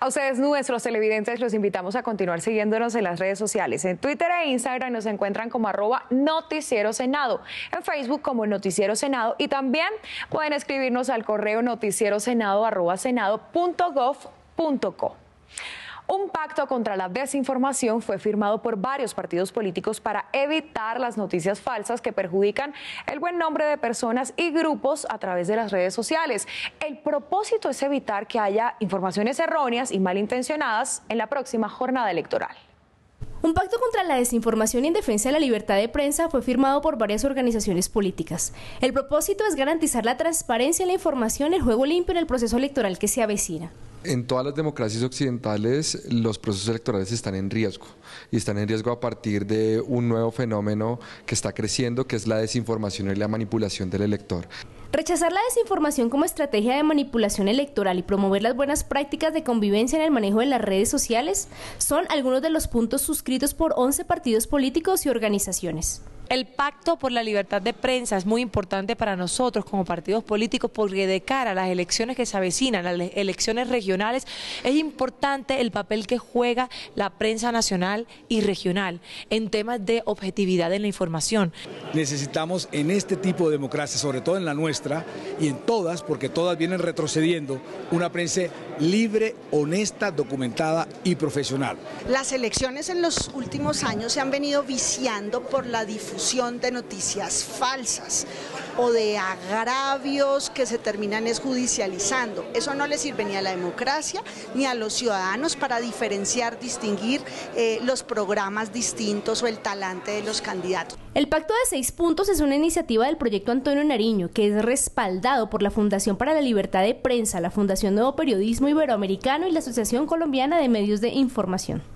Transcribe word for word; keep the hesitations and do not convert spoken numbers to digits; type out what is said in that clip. A ustedes, nuestros televidentes, los invitamos a continuar siguiéndonos en las redes sociales. En Twitter e Instagram nos encuentran como arroba Noticiero Senado, en Facebook como Noticiero Senado, y también pueden escribirnos al correo noticierosenado arroba senado punto gov punto co. Un pacto contra la desinformación fue firmado por varios partidos políticos para evitar las noticias falsas que perjudican el buen nombre de personas y grupos a través de las redes sociales. El propósito es evitar que haya informaciones erróneas y malintencionadas en la próxima jornada electoral. Un pacto contra la desinformación y en defensa de la libertad de prensa fue firmado por varias organizaciones políticas. El propósito es garantizar la transparencia en la información, el juego limpio en el proceso electoral que se avecina. En todas las democracias occidentales los procesos electorales están en riesgo y están en riesgo a partir de un nuevo fenómeno que está creciendo, que es la desinformación y la manipulación del elector. Rechazar la desinformación como estrategia de manipulación electoral y promover las buenas prácticas de convivencia en el manejo de las redes sociales son algunos de los puntos suscritos por once partidos políticos y organizaciones. El pacto por la libertad de prensa es muy importante para nosotros como partidos políticos porque de cara a las elecciones que se avecinan, las elecciones regionales, es importante el papel que juega la prensa nacional y regional en temas de objetividad en la información. Necesitamos en este tipo de democracia, sobre todo en la nuestra y en todas, porque todas vienen retrocediendo, una prensa libre, honesta, documentada y profesional. Las elecciones en los últimos años se han venido viciando por la difusión de noticias falsas o de agravios que se terminan es judicializando. Eso no le sirve ni a la democracia ni a los ciudadanos para diferenciar, distinguir eh, los programas distintos o el talante de los candidatos. El Pacto de Seis Puntos es una iniciativa del proyecto Antonio Nariño, que es respaldado por la Fundación para la Libertad de Prensa, la Fundación Nuevo Periodismo Iberoamericano y la Asociación Colombiana de Medios de Información.